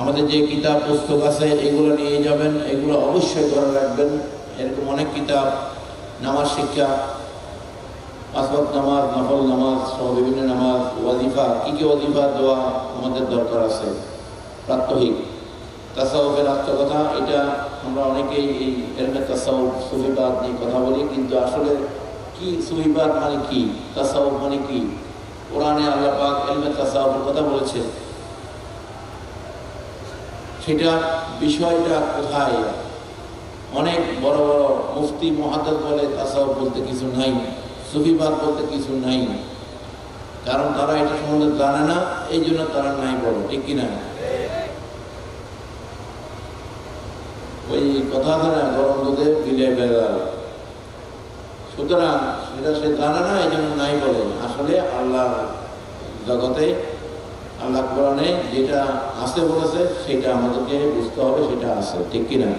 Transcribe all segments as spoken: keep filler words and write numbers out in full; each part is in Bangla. আমাদের যে কিতাব পুস্তক আছে এগুলো নিয়ে যাবেন, এগুলো অবশ্যই ধরে রাখবেন। এরকম অনেক কিতাব, নামাজ শিক্ষা, আসবাব নামাজ, নফল নামাজ সহ বিভিন্ন নামাজ, ওয়াজিফা, কী কী ওয়াজিফা দেওয়া আমাদের দরকার আছে, প্রাত্যহিক তাসাউফের আত্মকথা। এটা আমরা অনেকেই এই এরকম তাসাউফ সুফিবাদ নিয়ে কথা বলি, কিন্তু আসলে কি সুফিবাদ মানে কি, তাসাউফ মানে কি? কোরআনে আল্লাহ পাক এলমে তাসাউফের কথা বলেছে, সেটা বিষয়টা কোথায়? অনেক বড় বড় মুফতি মুহাদ্দিস বলে তাসাউফ বলতে কিছু নাই, সুফিবাদ বলতে কিছু নাই, কারণ তারা এটা সম্বন্ধে জানে না, এই জন্য তারা নাই বলে, ঠিক কিনা? ওই কথা জানা গরম দুধে বিলে বেড়া, সুতরাং সেটা সে জানে না, এই জন্য নাই বলে। আসলে আল্লাহ জগতে আল্লাহ কোরআনে যেটা আছে বলেছে সেটা আমাদেরকে বুঝতে হবে, সেটা আছে, ঠিক কিনা?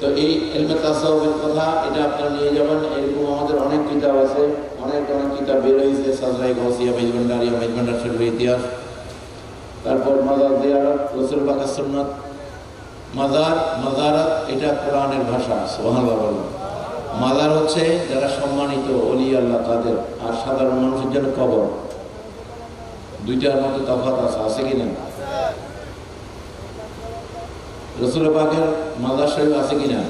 তো এই এলমে তাসাউফের কথা এটা আপনারা নিয়ে যাবেন। এরকম আমাদের অনেক কিতাব আছে, অনেক অনেক কিতাব বের হয়েছে, সাজরাই গাউসিয়া, মেজভান্ডারিয়া, মেজভান্ডার শরীফের ইতিহাস, তারপর মাজার জিয়ারত, রসুল পাকের সুন্নাত, মাজার মাজারাত এটা কোরআনের ভাষা, সুবহানাল্লাহ বলেন। মাজার হচ্ছে যারা সম্মানিত ওলি আল্লাহ তাদের, আর সাধারণ মানুষের জন্য কবর, দুইটার মধ্যে তফাৎ আছে, আছে কি না? রসুল পাকের মাজার শরীফ আছে কিনা,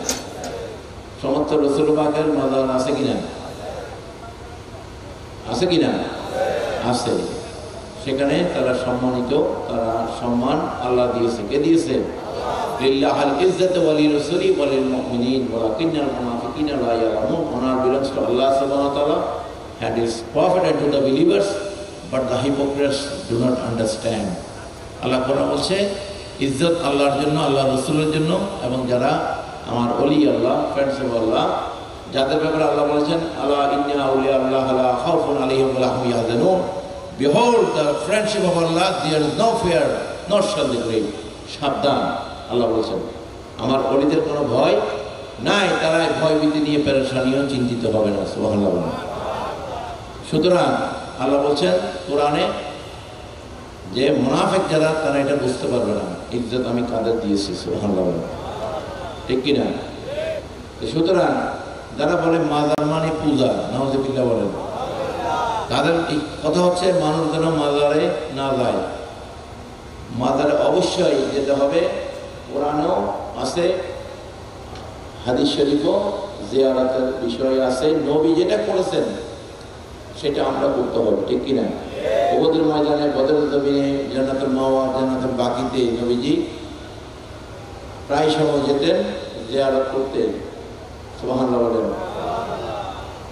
সমস্ত রসুল পাকের মাজার আছে কিনা, আছে কিনা? আছে। সেখানে তারা সম্মানিত, তারা সম্মান আল্লাহ দিয়েছে, কে দিয়েছে? লিল্লাহিল ইজ্জাতু ওয়া লিরাসূলিহি ওয়া লিল মুমিনিন ওয়ালাকিন্নাল মুনাফিকিনা লা ইয়ালামুন। অনার বিলংস টু আল্লাহ সুবহানাহু ওয়া তাআলা and his prophet and to the believers, but the hypocrites do not understand. আল্লাহ কোন বলছে ইজ্জত আল্লাহর জন্য, আল্লাহ রসুলের জন্য, এবং যারা আমার অলি আল্লাহ, ফ্রেন্ডস অফ আল্লাহ, যাদের ব্যাপারে আল্লাহ বলেছেন আল্লাহ ইন্না আউলিয়া আল্লাহ লা খাউফুন আলাইহিম ওয়া লা হুম ইয়াহজানুন। Behold the friendship of Allah, there is no fear, nor shall they grieve. সাবধান, আল্লাহ বলেছেন আমার অলিদের কোনো ভয় নাই, তারা ভয় ভীতি নিয়ে পেরেশানিও চিন্তিত হবে না, সুবহানাল্লাহ। সুতরাং আল্লাহ বলছেন কোরআনে যে মুনাফিক যারা, তারা এটা বুঝতে পারবে না ইজ্জত আমি কাদের দিয়েছি, সুবহানাল্লাহ, ঠিক কিনা? সুতরাং যারা বলে মাজার মানে পূজা, নাউযুবিল্লাহ বলেন, তাদের কথা হচ্ছে মানুষ যেন মাজারে না যায়। মাজারে অবশ্যই যেতে হবে, কোরআনও আছে, হাদিস শরীফও জিয়ারতের বিষয় আছে, নবী যেটা করেছেন সেটা আমরা করতে হবে, ঠিক কিনা? ওদের ময়দানে, বদরের জমিনে, জান্নাতুল মাওয়া, জান্নাতুল বাকিতে নবীজি প্রায় সময় যেতেন জিয়ারত করতে, সুবহানাল্লাহ বলেন।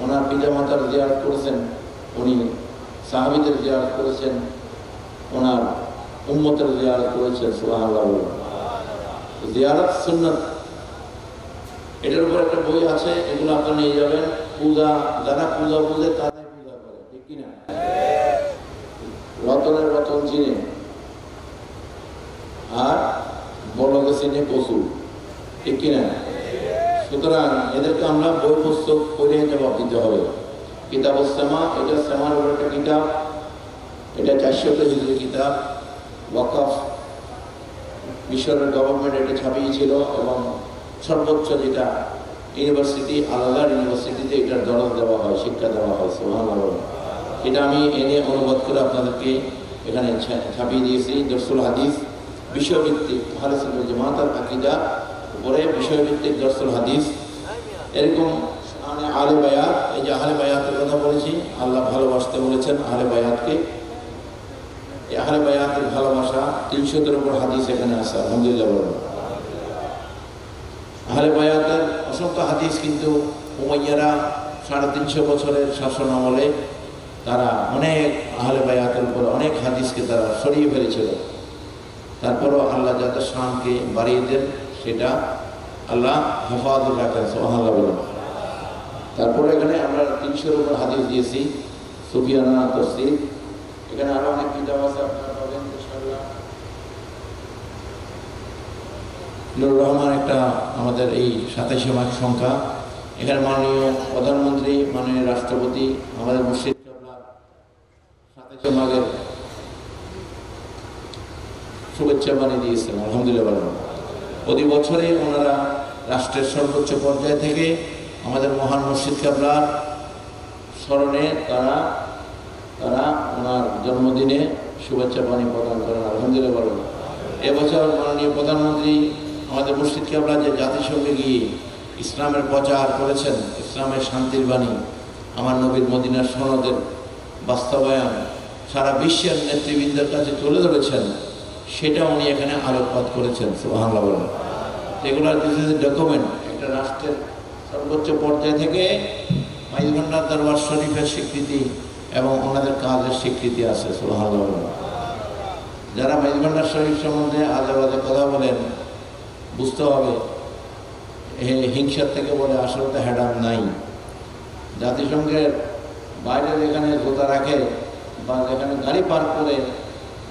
ওনার পিতা মাতার জিয়ারত করেছেন উনি, সাহাবিদের জিয়ারত করেছেন, ওনার উম্মতের জিয়ারত করেছেন, সুবহানাল্লাহ বলেন। জিয়ারত সুন্নাত, এটার উপর একটা বই আছে, এগুলো আপনারা নিয়ে যাবেন। পূজা, যারা পূজা বুঝে তারা কিনা রতনের রতন চিনে, আর বলকে চিনে পশু, ঠিক কিনা? সুতরাং এদেরকে আমরা বই পুস্তক পড়ে জবাব দিতে হবে। কিতাব সেমা, এটা সেমার উপর একটা কিতাব, এটা চারশত হিজরি কিতাব, ওয়াকফ মিশরের গভর্নমেন্ট এটা ছাপিয়েছিল, এবং সর্বোচ্চ যেটা ইউনিভার্সিটি, আলাদা ইউনিভার্সিটিতে এটার দরজ দেওয়া হয়, শিক্ষা দেওয়া হয়, সুবহানাল্লাহ। এটা আমি এনে অনুবাদ করে আপনাদেরকে এখানে ছাপিয়ে দিয়েছি। দর্সুল হাদিস বিষয়ভিত্তিক, আহলে সুন্নাত জামাতের আকীদা উপরে বিষয়ভিত্তিক দর্সুল হাদিস, এরকম আহলে বায়াত, এই যে আহলে বায়াতের কথা বলেছি, আল্লাহ ভালোবাসতে বলেছেন আহলে বায়াতকে, এই আহলে বায়াতের ভালোবাসা তিনশোর উপর হাদিস এখানে আছে, আলহামদুলিল্লাহ বলুন। আহলে বায়াতের অসংখ্য হাদিস, কিন্তু উমাইয়ারা সাড়ে তিনশো বছরের শাসন আমলে তারা অনেক আহলে বায়াতের উপর অনেক হাদিসকে তারা সরিয়ে ফেলেছিল, তারপরও আল্লাহ যাদের শানকে বাড়িয়ে দেন সেটা আল্লাহ হেফাজত রাখেন, সুবহানাল্লাহ বলেন। তারপরে এখানে আমরা তিনশোর উপর হাদিস দিয়েছি, সুফিয়ানা তাফসীর, এখানে আরও অনেক কিতাব আছে, আপনারা পাবেন ইনশাআল্লাহ। নুরুল রহমান একটা আমাদের এই সাতাশে মাস সংখ্যা, এখানে মাননীয় প্রধানমন্ত্রী, মাননীয় রাষ্ট্রপতি, আমাদের মুর্শিদ শুভেচ্ছা বাণী দিয়েছেন। আলহামদুলিল্লাহ, প্রতি বছরে ওনারা রাষ্ট্রের সর্বোচ্চ পর্যায় থেকে আমাদের মহান মুর্শিদ কেবলার স্মরণে তারা তারা ওনার জন্মদিনে শুভেচ্ছা বাণী প্রদান করেন। আলহামদুলিল্লাহ, এবছর মাননীয় প্রধানমন্ত্রী আমাদের মুর্শিদ কেবলা যে জাতিসংঘে গিয়ে ইসলামের প্রচার করেছেন, ইসলামের শান্তির বাণী, আমার নবীর মদিনার সনদের বাস্তবায়ন সারা বিশ্বের নেতৃবৃন্দের কাছে তুলে ধরেছেন, সেটা উনি এখানে আলোকপাত করেছেন। সুবহানাল্লাহ, রেগুলার ডকুমেন্ট একটা রাষ্ট্রের সর্বোচ্চ পর্যায় থেকে মাইজভান্ডার দরবার শরীফের স্বীকৃতি এবং ওনাদের কাজের স্বীকৃতি আছে। সুবহানাল্লাহ, যারা মাইজভান্ডার শরীফ সম্বন্ধে আজে বাজে কথা বলেন, বুঝতে হবে হিংসার থেকে বলে আসলে তো হেডাম নাই। জাতিসংঘের বাইরে যেখানে জোতা রাখে বা যেখানে গাড়ি পার্ক করে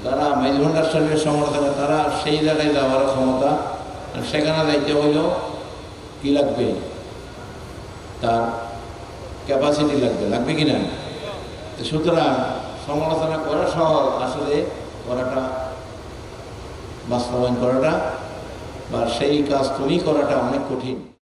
তারা মেজভান্ডার শরীফের সমর্থনে তারা সেই জায়গায় যাওয়ার ক্ষমতা, সেখানে যাইতে হইলেও কী লাগবে, তার ক্যাপাসিটি লাগবে লাগবে কি না। সুতরাং সমালোচনা করা সহজ, আসলে করাটা বাস্তবায়ন করাটা বা সেই কাজ তুমি করাটা অনেক কঠিন।